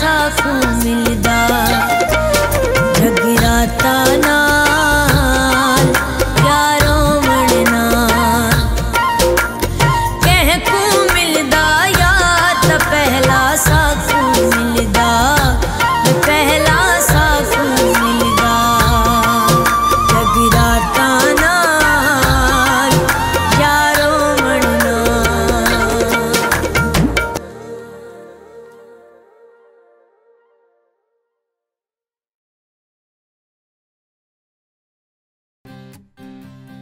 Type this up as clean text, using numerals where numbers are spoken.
साकू मिलदा जगराता नाल यारों मणना कहकू मिलदा याद पहला साकू मिलदा पहला साकू मिलदा जगराता नाल यारों मणना।